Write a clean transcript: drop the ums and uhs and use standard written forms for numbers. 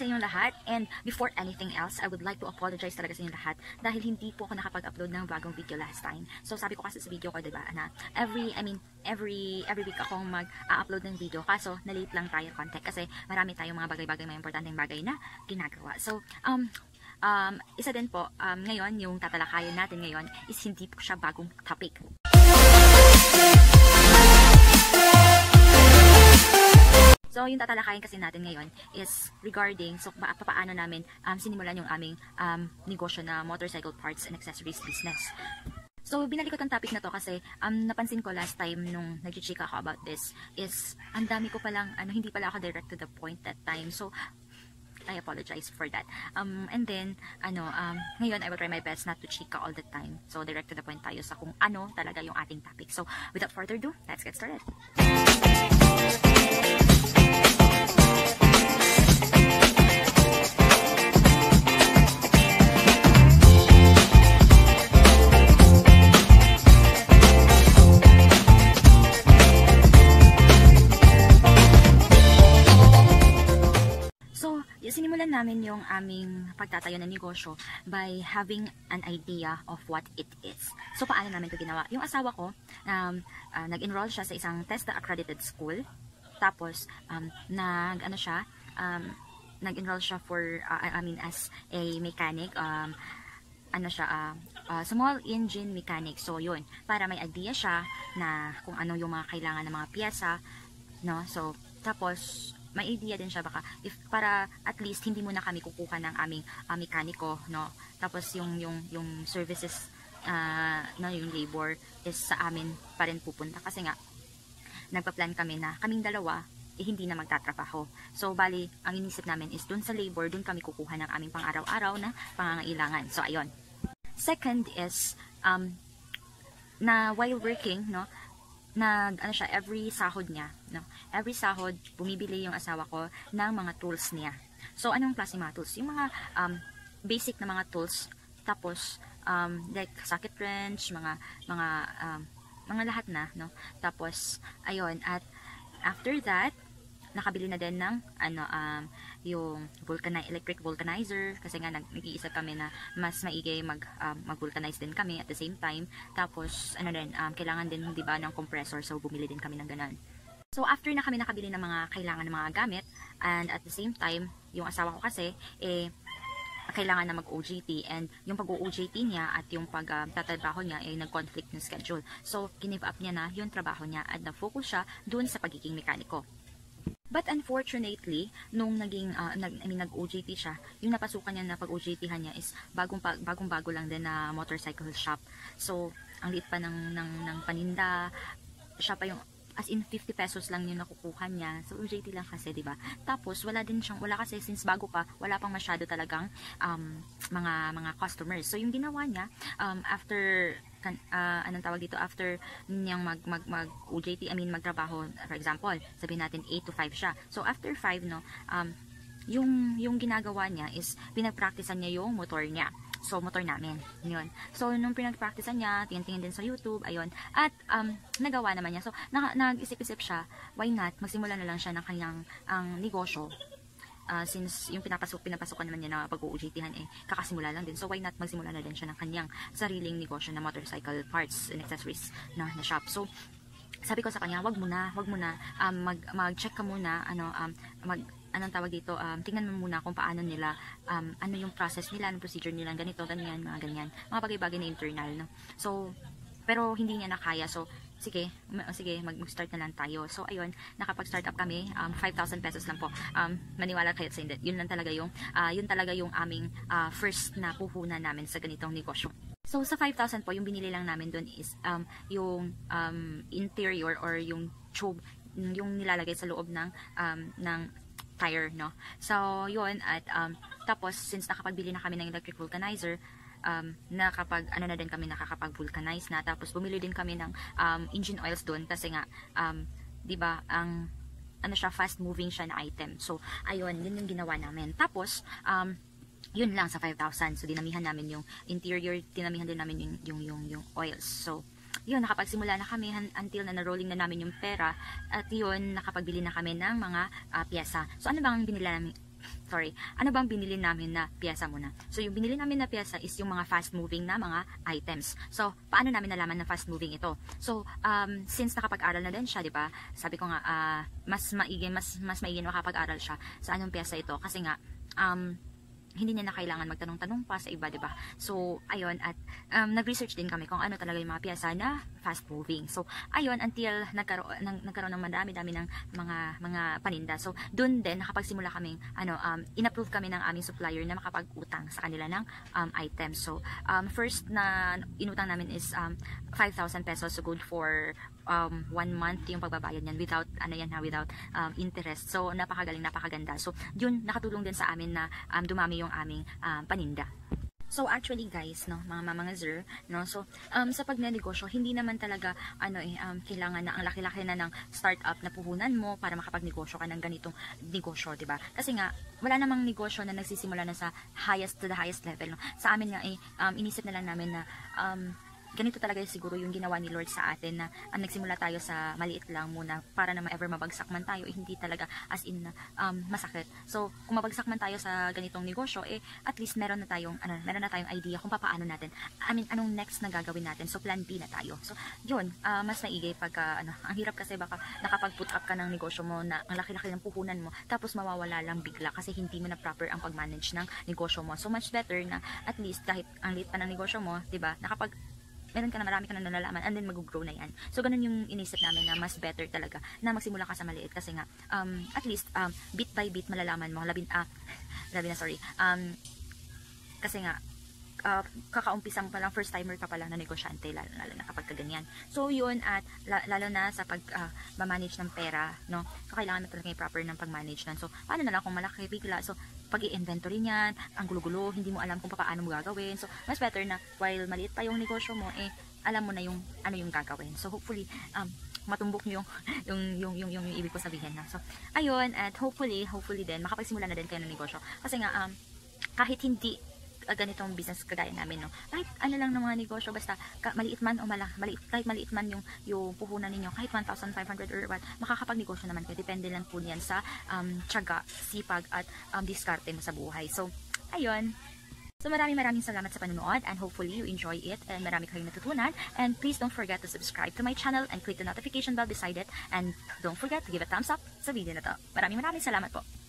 sa inyong lahat, and before anything else, I would like to apologize talaga sa inyong lahat dahil hindi po ako nakapag-upload ng bagong video last time. So sabi ko kasi sa video ko, diba, na every week akong mag-upload ng video, kaso na-late lang tayo konti kasi marami tayong mga bagay-bagay, may importanteng bagay na ginagawa. So isa din po, ngayon yung tatalakayan natin ngayon is hindi po siya bagong topic. So, yung tatalakayin kasi natin ngayon is regarding so paano namin sinimulan yung aming negosyo na motorcycle parts and accessories business. So, binalik ko tong topic na to kasi napansin ko last time nung nagchichika ako about this is ang dami ko palang, hindi pala ako direct to the point that time. So, I apologize for that. And then, ngayon I will try my best not to chika all the time. So, direct to the point tayo sa kung ano talaga yung ating topic. So, without further ado, let's get started. Sinimulan namin yung aming pagtatayo ng negosyo by having an idea of what it is. So, paano namin ito ginawa? Yung asawa ko, nag-enroll siya sa isang TESDA-accredited school. Tapos, nag-enroll siya for, as a mechanic, small engine mechanic. So, yun. Para may idea siya na kung ano yung mga kailangan ng mga piyesa, no? So, tapos, may idea din siya baka if para at least hindi muna kami kukuha ng aming mekaniko, no? Tapos yung services na yung labor is sa amin pa rin pupunta kasi nga nagpa-plan kami na kaming dalawa hindi na magtatrabaho. So, bali ang inisip namin is dun sa labor dun kami kukuha ng aming pang-araw-araw na pangangailangan. So, ayun. Second is na while working, no? Every sahod niya, no? Every sahod, bumibili yung asawa ko ng mga tools niya. So, anong klase mga tools? Yung mga basic na mga tools, tapos, like socket wrench, mga lahat na, no? Tapos, ayun, at after that, nakabili na din ng, yung electric vulcanizer, kasi nga nag-iisip kami na mas maigi mag-vulcanize din kami at the same time. Tapos, kailangan din, di ba, ng compressor, so bumili din kami ng ganun. So, after na kami nakabili ng mga kailangan ng mga gamit, and at the same time, yung asawa ko kasi, kailangan na mag-OJT, and yung pag-OJT niya at yung pagtatrabaho niya ay nag-conflict ng schedule. So, give up niya na yung trabaho niya at na-focus siya dun sa pagiging mekaniko. But unfortunately, nung naging nag-OJT siya, yung napasukan niya na pag-OJT-han niya is bagong-bago lang din na motorcycle shop. So, ang liit pa ng paninda. Siya pa yung as in 50 pesos lang yung nakukuha niya. So, OJT lang kasi, 'di ba? Tapos wala kasi since bago pa, wala pang masyado talagang mga customers. So, yung ginawa niya after after niyang mag-OJT, magtrabaho, for example, sabihin natin 8 to 5 siya. So, after 5, no, yung ginagawa niya is, pinagpraktisan niya yung motor niya. So, motor namin. Yun. So, nung pinagpraktisan niya, tingin-tingin din sa YouTube, ayun. At, nagawa naman niya. So, nag-isip-isip siya, why not, magsimula na lang siya ng kanyang negosyo. Since yung pinapasukan naman niya na pag-OJT-han kakasimula lang din. So, why not magsimula na din siya ng kanyang sariling negosyo na motorcycle parts and accessories na shop. So, sabi ko sa kanya, wag mo na, mag-check ka muna, tingnan mo muna kung paano nila, ano yung process nila, anong procedure nila, ganito, ganyan, mga ganyan. Mga bagay-bagay na internal, no? So, pero hindi niya nakaya. So, sige, mag-start na lang tayo. So, ayun, nakapag-start up kami, 5,000 pesos lang po. Maniwala kayo sa hindi. Yun talaga yung aming first na puhunan namin sa ganitong negosyo. So, sa 5,000 po, yung binili lang namin dun is yung interior or yung tube, yung nilalagay sa loob ng tire, no? So, yun, at tapos, since nakapagbili na kami ng electric vulcanizer, nakakapag-vulcanize na. Tapos bumili din kami ng engine oils doon kasi nga 'di ba ang fast moving siya na item. So ayun, yun yung ginawa namin. Tapos yun lang sa 5,000. So dinamihan namin yung interior, dinamihan din namin yung oils. So yun, nakapagsimula na kami until na rolling na namin yung pera at yun, nakapagbili na kami ng mga pyesa. So ano bang binili namin? sorry, ano bang binili namin na piyesa muna? So, yung binili namin na piyesa is yung mga fast-moving na mga items. So, paano namin nalaman na fast-moving ito? So, since nakapag-aral na din siya, di ba? Sabi ko nga, mas maigin makapag-aral siya sa anong piyesa ito. Kasi nga, hindi niya na kailangan magtanong-tanong pa sa iba, di ba? So, ayun, at nag-research din kami kung ano talaga yung mga piyesa na fast-moving. So, ayun, until nagkaroon ng madami-dami ng mga paninda. So, dun din, nakapagsimula kaming, in-approve kami ng aming supplier na makapag-utang sa kanila ng items. So, first na inutang namin is 5,000 pesos, so good for 1 month yung pagbabayad niyan without interest. So napakagaling, napakaganda. So yun, nakatulong din sa amin na dumami yung aming paninda. So actually guys, no, mga sir, no. So sa pagnenegosyo, hindi naman talaga kailangan na ang laki-laki na ng startup na puhunan mo para makapagnegosyo ka ng ganitong negosyo, 'di ba? Kasi nga wala namang negosyo na nagsisimula na sa highest to the highest level, no. Sa amin nga inisip na lang namin na ganito talaga siguro yung ginawa ni Lord sa atin, na nagsimula tayo sa maliit lang muna para na ever mabagsak man tayo, eh, hindi talaga as in masakit. So, kung mabagsak man tayo sa ganitong negosyo, eh, at least meron na tayong, idea kung paano natin, anong next na gagawin natin. So, plan B na tayo. So, yun, mas naigay pagka, ang hirap kasi baka nakapag-put up ka ng negosyo mo na ang laki-laki ng puhunan mo, tapos mawawala lang bigla kasi hindi mo na proper ang pag-manage ng negosyo mo. So, much better na at least kahit ang liit pa ng negosyo mo, diba, meron ka na, marami ka na nalalaman, and then mag-grow na yan. So, ganun yung inisip namin na mas better talaga na magsimula ka sa maliit, kasi nga, at least, bit by bit, malalaman mo, kasi nga, kakaumpisa mo pa lang, first timer ka pa lang na negosyante, lalo na kapag kaganyan. So, yun, at lalo na sa pag-manage ng pera, no? So, kailangan na talaga yung proper ng pag-manage nun. So, paano na lang kung malaki bigla? So, pag i-inventory niyan, ang gulo-gulo, hindi mo alam kung paano mo gagawin. So, mas better na while maliit pa yung negosyo mo, eh, alam mo na yung, ano yung gagawin. So, hopefully, matumbok nyo yung ibig ko sabihin na. So, ayun, at hopefully din, makapagsimula na din kayo ng negosyo. Kasi nga, kahit hindi ganitong business kagaya namin, no? Kahit ano lang ng mga negosyo, basta maliit man o kahit maliit man yung puhunan ninyo, kahit 1,500 or what, makakapag-negosyo naman kayo. Depende lang po niyan sa tiyaga, sipag at diskarte mo sa buhay. So, ayun. So, maraming salamat sa panunood, and hopefully you enjoy it and marami kayong natutunan. And please don't forget to subscribe to my channel and click the notification bell beside it, and don't forget to give a thumbs up sa video na to. Maraming salamat po.